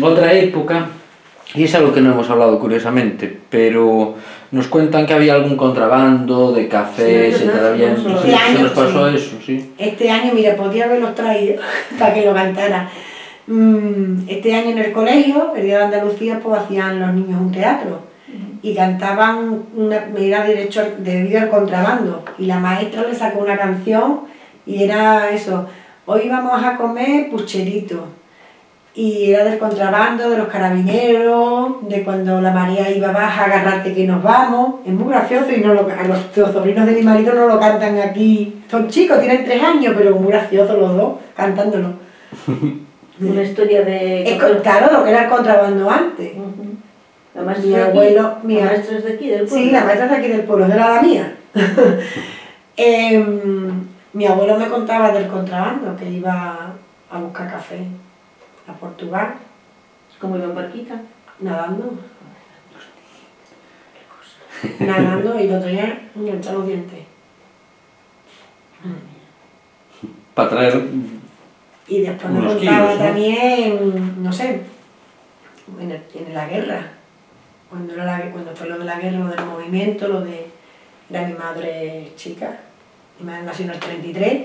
Otra época, y es algo que no hemos hablado curiosamente, pero nos cuentan que había algún contrabando de café, sí, se nos pasó eso, sí. Este año, mira, podía haberlos traído para que lo cantara. Este año en el colegio, el Día de Andalucía, pues hacían los niños un teatro y cantaban una medida debido al contrabando, y la maestra le sacó una canción y era eso: hoy vamos a comer pucherito. Y era del contrabando, de los carabineros, de cuando la María iba baja a agarrarte que nos vamos. Es muy gracioso y no lo, a los sobrinos de mi marido no lo cantan aquí. Son chicos, tienen 3 años, pero muy graciosos los dos cantándolo. Una historia de... claro, lo que era el contrabando antes. La maestra mi abuelo, mi maestra es de aquí del pueblo. Sí, la maestra es de aquí del pueblo, de la mía. Mi abuelo me contaba del contrabando, que iba a buscar café a Portugal. ¿Cómo iban barquita? Nadando. Qué cosa. Nadando, y lo tenía enganchado los dientes. Para traer. Y después me contaba kilos, ¿no? También, no sé, en la guerra. Cuando fue lo de la guerra, lo del movimiento, lo de. Era mi madre chica. Mi madre nació en el 33.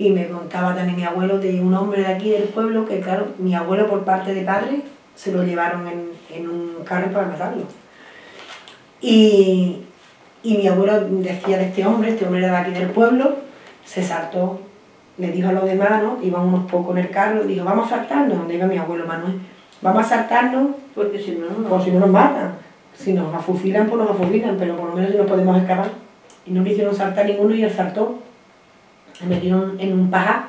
Y me contaba también mi abuelo de un hombre de aquí del pueblo que, claro, mi abuelo por parte de padre se lo llevaron en un carro para matarlo. Y mi abuelo decía de este hombre era de aquí del pueblo, se saltó, le dijo a los demás, ¿no? Iban unos pocos en el carro, dijo, vamos a saltarnos, donde iba mi abuelo Manuel, vamos a saltarnos porque si no, nos matan, si nos afusilan, pues nos afusilan, pero por lo menos nos podemos escapar. Y no le hicieron saltar ninguno y él saltó. Se metieron en un pajar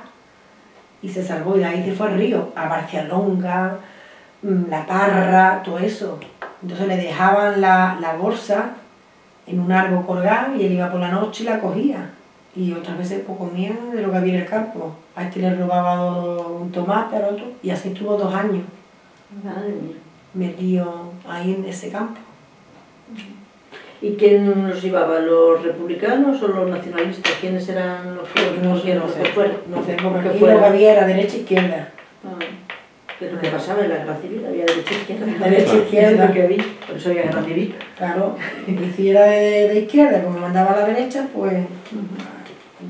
y se salvó, y de ahí se fue al río, a Barcialonga, La Parra, todo eso. Entonces le dejaban la bolsa en un árbol colgada y él iba por la noche y la cogía. Y otras veces pues, comía de lo que había en el campo. A este le robaba un tomate, al otro, y así estuvo 2 años. Madre mía. Metido ahí en ese campo. ¿Y quién los llevaba? ¿Los republicanos o los nacionalistas? ¿Quiénes eran los que fueron? No sé, porque aquí lo que había era derecha e izquierda. Ah, pero ¿qué pasaba en la guerra civil? Había derecha e izquierda. Derecha e izquierda. Es lo que vi, por eso había guerra civil. Claro, y si era de izquierda, como mandaba a la derecha, pues...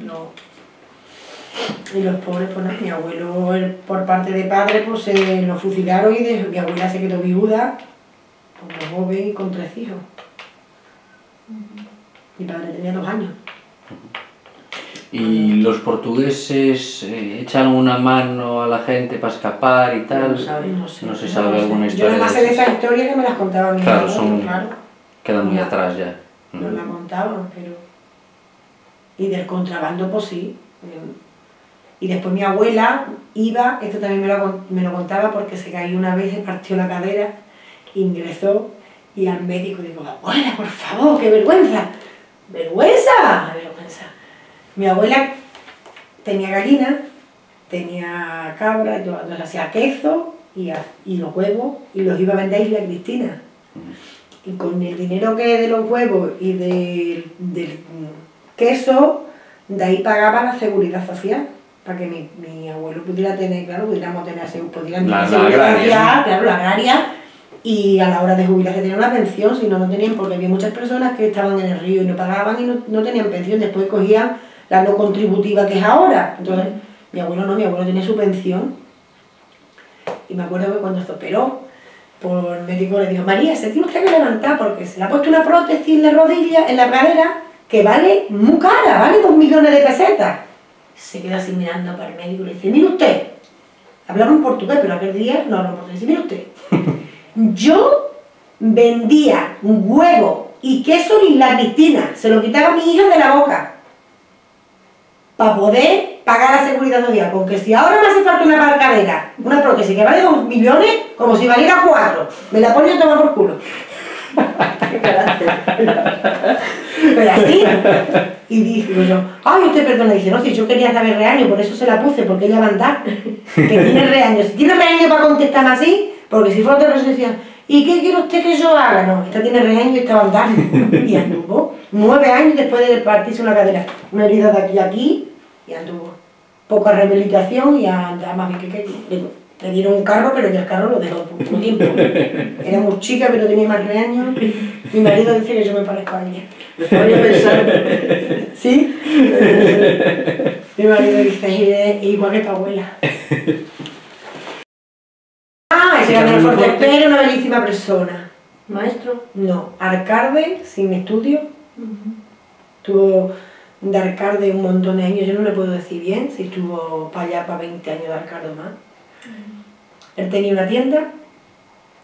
No. Y los pobres, pues no, mi abuelo por parte de padre, pues se lo fusilaron y mi abuela se quedó viuda, como joven, con 3 hijos. Mi padre tenía 2 años. ¿Y los portugueses echan una mano a la gente para escapar y tal? No se sabe alguna historia. Yo nada más sé de esa historia que me las contaba mi abuelo. Claro, quedan muy atrás ya. No la contaban, pero... Y del contrabando, pues sí. Y después mi abuela iba, esto también me lo contaba porque se cayó una vez, se partió la cadera, ingresó. Y al médico digo, abuela, por favor, qué vergüenza. ¡Vergüenza! ¡Vergüenza! Mi abuela tenía gallina, tenía cabra, entonces hacía queso y los huevos, y los iba a vender a Isla Cristina. Y con el dinero que de los huevos y del queso, de ahí pagaba la seguridad social, para que mi abuelo pudiera tener, claro, pudiéramos tener la agraria. Y a la hora de jubilarse tenían una pensión, si no, no tenían, porque había muchas personas que estaban en el río y no pagaban y no tenían pensión, después cogían la no contributiva que es ahora. Entonces, mi abuelo no, mi abuelo tenía su pensión. Y me acuerdo que cuando se operó, el médico le dijo, María, se tiene usted que levantar porque se le ha puesto una prótesis en la rodilla, en la cadera, que vale muy cara, vale 2 millones de pesetas. Se queda así mirando para el médico y le dice, mire usted, hablaron en portugués, pero aquel día no hablaron portugués, mire usted. Yo vendía huevo y queso en Isla Cristina, se lo quitaba a mi hija de la boca para poder pagar la seguridad social, porque si ahora me hace falta una cadera, una prótesis que vale 2 millones, como si valiera 4, me la ponía a tomar por culo. Pero así, y digo yo, ay, usted perdona, dice, no, si yo quería saber reaño, por eso se la puse, porque ella va a andar, que tiene reaño, si tiene reaño para contestar así. Porque si fuera otra persona decía, ¿y qué quiere usted que yo haga? No, esta tiene 3 años y estaba andando. Y anduvo 9 años después de partirse una cadera. Una herida de aquí a aquí y anduvo. Poca rehabilitación y andaba más bien que Le dieron un carro, pero ya el carro lo dejó por un tiempo. Era muy chica, pero tenía más de años. Mi marido dice que yo me parezco a ella. Voy a pensar. ¿Sí? Mi marido dice, es igual que tu abuela. Ah, ese era el Fortesper, una bellísima persona. ¿Maestro? No, alcalde, sin estudio. Tuvo de alcalde un montón de años, yo no le puedo decir bien, si estuvo para allá para 20 años de alcalde más. Él tenía una tienda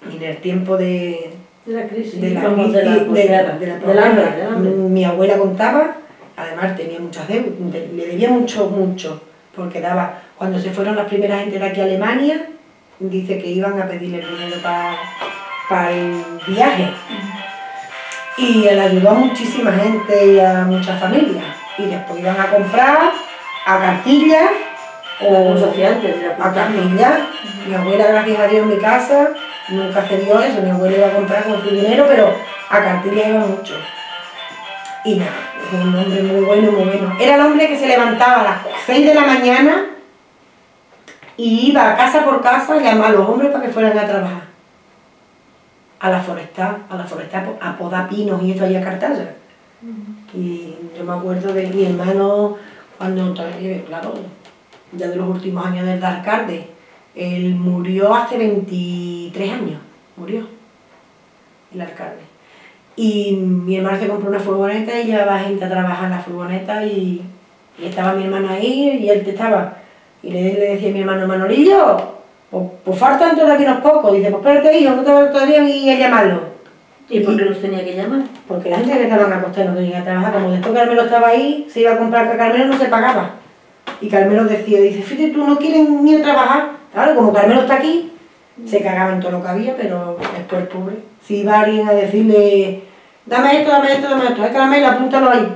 y en el tiempo de la crisis, mi abuela contaba, además tenía muchas deudas, le debía mucho, porque daba, cuando se fueron las primeras gente de aquí a Alemania, dice que iban a pedirle dinero para el viaje. Y él ayudó a muchísima gente y a muchas familias. Y después iban a comprar a cartillas o a cartillas. Mi abuela, gracias a Dios, en mi casa nunca cedió eso. Mi abuela iba a comprar con su dinero, pero a cartillas iba mucho. Y nada, era un hombre muy bueno, muy bueno. Era el hombre que se levantaba a las 6 de la mañana y iba casa por casa y llamaba a los hombres para que fueran a trabajar. A la forestal, a podar pinos y esto allá a Cartaya. Y yo me acuerdo de mi hermano, cuando claro, ya de los últimos años del alcalde, él murió hace 23 años, murió el alcalde. Y mi hermano se compró una furgoneta y llevaba gente a trabajar en la furgoneta y estaba mi hermano ahí y él estaba. Y le decía a mi hermano, Manolillo, pues faltan todavía unos pocos. Dice, pues espérate, hijo, no te voy todavía ni a llamarlo. ¿Y por qué los tenía que llamar? Porque la gente que estaban acostados no tenía que trabajar. Como después Carmelo estaba ahí, se iba a comprar, que Carmelo no se pagaba. Y Carmelo decía, dice, fíjate, tú no quieres ni trabajar. Claro, como Carmelo está aquí, se cagaba en todo lo que había, pero después el pobre. Si iba alguien a decirle, dame esto, ay Carmelo, apúntalo ahí.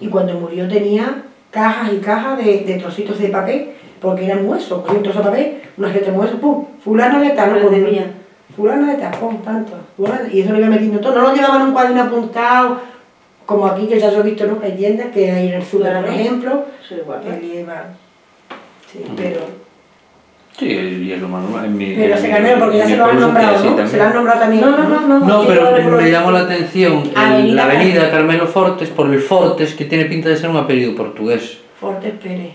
Y cuando murió tenía cajas y cajas de trocitos de papel, porque eran huesos, cogí un trozo de papel, una gente de huesos, pum, fulano de tal, no mía, fulano de tal, pum, tanto, y eso lo iba metiendo todo, no lo llevaban un cuaderno apuntado, como aquí, que ya yo he visto, ¿no?, leyendas que hay en el sur, claro, por ejemplo, sí, igual, lleva, sí, pero... Sí, y es lo más normal. Pero se cambió porque ya se lo han nombrado, ¿no? También. Se lo han nombrado también. No, pero me llamó la atención la avenida Carmelo Fortes, por el Fortes, que tiene pinta de ser un apellido portugués. Fortes Pérez.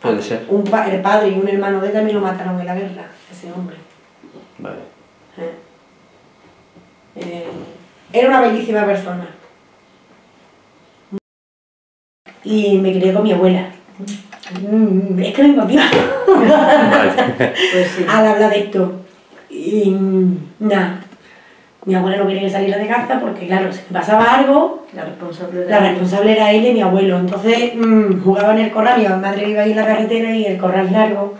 Puede ser. El padre y un hermano de él también lo mataron en la guerra, ese hombre. Vale. Era una bellísima persona. Y me crié con mi abuela. Es que vengo aquí. Pues sí. Al hablar de esto. Y nada. Mi abuela no quería que saliera de casa porque, claro, si pasaba algo, la responsable era él y mi abuelo. Entonces jugaba en el corral, mi madre iba ahí en la carretera y el corral largo,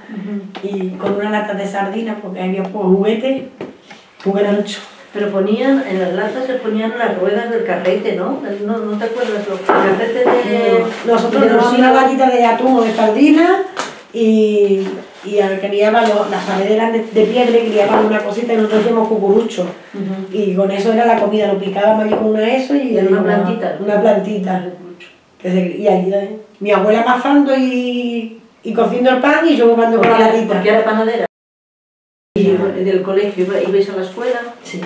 y con una lata de sardinas, porque había juguete ancho. Pero ponían, en las latas se ponían las ruedas del carrete, ¿no? ¿No te acuerdas? Los carretes de... Nosotros teníamos una latita de atún o de sardinas y las paredes eran de piedra y criaban una cosita y nosotros hacíamos cucurucho. Y con eso era la comida, lo picábamos allí con eso y una plantita. Una plantita. Y allí mi abuela amasando y cociendo el pan y yo jugando con la latita. Porque era panadera. Y del colegio, ¿ibais a la escuela? Sí.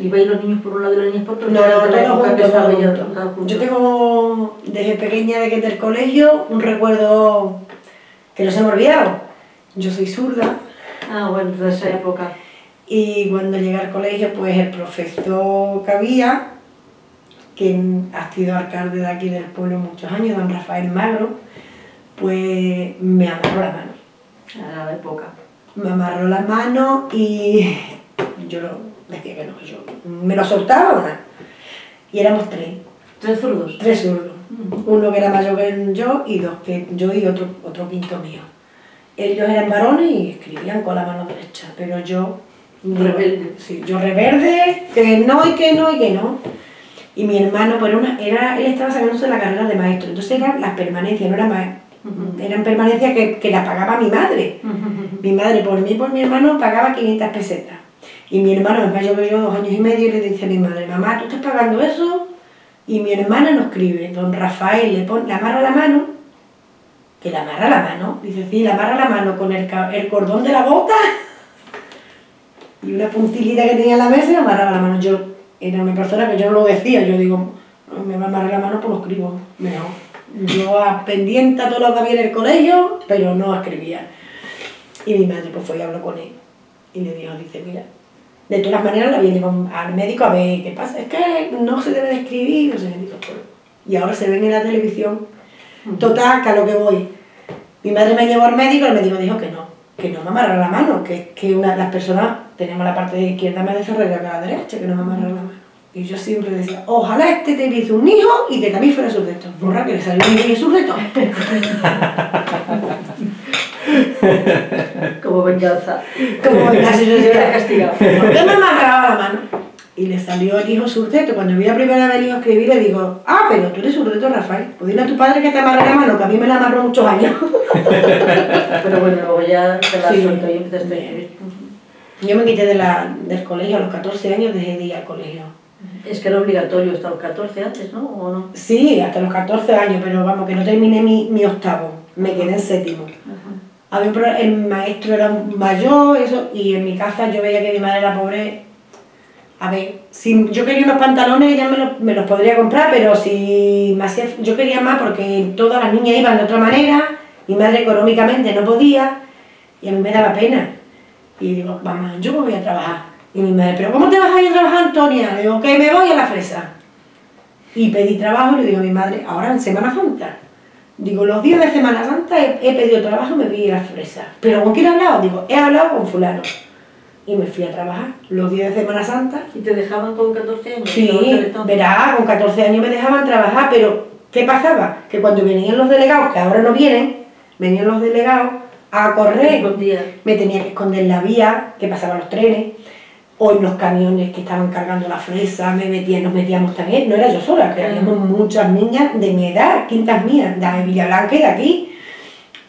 ¿Ibais los niños por un lado y las niñas por otro? No, yo tengo desde pequeña, desde el colegio, un recuerdo que no se me ha olvidado. Yo soy zurda. Ah, bueno, de esa época. Y cuando llegué al colegio, pues el profesor que había, que ha sido alcalde de aquí del pueblo muchos años, don Rafael Magro, pues me amarró la mano. A la época. Me amarró la mano y yo decía que no, yo me lo soltaba una. Y éramos tres. ¿Tres zurdos? Tres zurdos. Uno que era mayor que yo y dos que yo y otro quinto mío. Ellos eran varones y escribían con la mano derecha, pero yo... Rebelde. Sí, yo rebelde, que no y que no y que no. Y mi hermano, pues él estaba sacándose la carrera de maestro, entonces eran las permanencias, no era maestro. Eran permanencias que la pagaba mi madre. Mi madre por mí, por mi hermano, pagaba 500 pesetas. Y mi hermano, me mayor que yo, 2 años y medio, y le dice a mi madre, mamá, ¿tú estás pagando eso? Y mi hermana no escribe. Don Rafael le pone la mano, que que le amarra la mano, dice, sí, le amarra la mano con el cordón de la bota y una puntillita que tenía en la mesa y le amarraba la mano. Yo era una persona que yo no lo decía, yo digo, me va a amarrar la mano por los cribos, mejor. Yo pendiente a todo lo que había en el colegio, pero no escribía. Y mi madre pues fue y habló con él y le dijo, dice, mira, de todas maneras la había llevado al médico a ver qué pasa, es que no se debe de escribir, o sea, digo, pues, y ahora se ven en la televisión. Total, que a lo que voy. Mi madre me llevó al médico y el médico dijo que no me amarrara la mano, que las personas tenemos la parte de la izquierda más desarrollada que la derecha, que no me amarrara la mano. Y yo siempre decía, ojalá este te viese un hijo y que también fuera sujeto. Borra, que le salió un niño sujeto. Como venganza. Como venganza, yo se hubiera castigado. ¿Por qué me amarraba la mano? Y le salió el hijo sujeto. Cuando vi la primera vez el hijo escribir, le digo, ah, pero tú eres sujeto, Rafael. Pues dile a tu padre que te amarre la mano, que a mí me la amarró muchos años. Pero bueno, luego ya te la suelto y empezaste a escribir. Yo me quité del colegio a los 14 años, dejé de ir al colegio. Es que era obligatorio hasta los 14 antes, ¿no? ¿O no? Sí, hasta los 14 años, pero vamos, que no terminé mi octavo, me quedé en séptimo. Había, el maestro era mayor, eso, y en mi casa yo veía que mi madre era pobre. A ver, si yo quería unos pantalones, ella me los podría comprar, pero si me hacía, yo quería más porque todas las niñas iban de otra manera, mi madre económicamente no podía, y a mí me daba pena. Y digo, mamá, yo me voy a trabajar. Y mi madre, ¿pero cómo te vas a ir a trabajar, Antonia? Le digo, que me voy a la fresa. Y pedí trabajo y le digo a mi madre, ahora en Semana Santa. Digo, los días de Semana Santa he pedido trabajo y me voy a la fresa. ¿Pero con quién he hablado? Digo, he hablado con fulano. Y me fui a trabajar los días de Semana Santa. ¿Y te dejaban con 14 años? Sí, verá, con 14 años me dejaban trabajar, pero ¿qué pasaba? Que cuando venían los delegados, que ahora no vienen, venían los delegados a correr. Me tenía que esconder en la vía, que pasaban los trenes, o en los camiones que estaban cargando la fresa, nos metíamos también, no era yo sola, que habíamos muchas niñas de mi edad, quintas mías, de Villablanca y de aquí.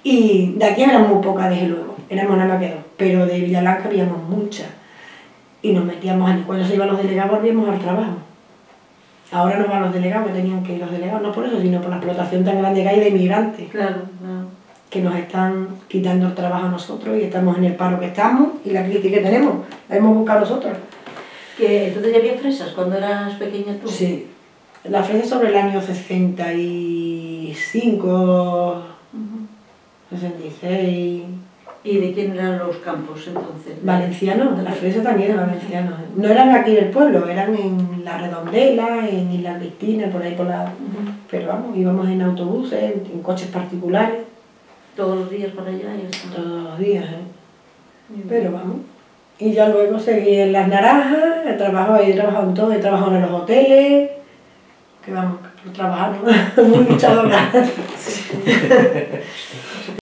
Y de aquí eran muy pocas, desde luego, éramos nada más que dos, pero de Villablanca habíamos muchas. Y nos metíamos allí, cuando se iban los delegados volvíamos al trabajo. Ahora no van los delegados, que tenían que ir los delegados, no por eso, sino por la explotación tan grande que hay de inmigrantes. Claro, claro. Que nos están quitando el trabajo a nosotros y estamos en el paro que estamos y la crisis que tenemos, la hemos buscado nosotros. ¿Entonces ya había fresas cuando eras pequeña tú? Sí, las fresas sobre el año 65, 66... ¿Y de quién eran los campos entonces? Valencianos, las fresas también eran valencianos. No eran aquí en el pueblo, eran en La Redondela, en Isla Cristina, por ahí por la... Pero vamos, íbamos en autobuses, en coches particulares. Todos los días para allá y eso. Todos los días, Pero vamos. Y ya luego seguí en las naranjas, he trabajado en todo, he trabajado en los hoteles, que vamos, trabajando, muy luchadora.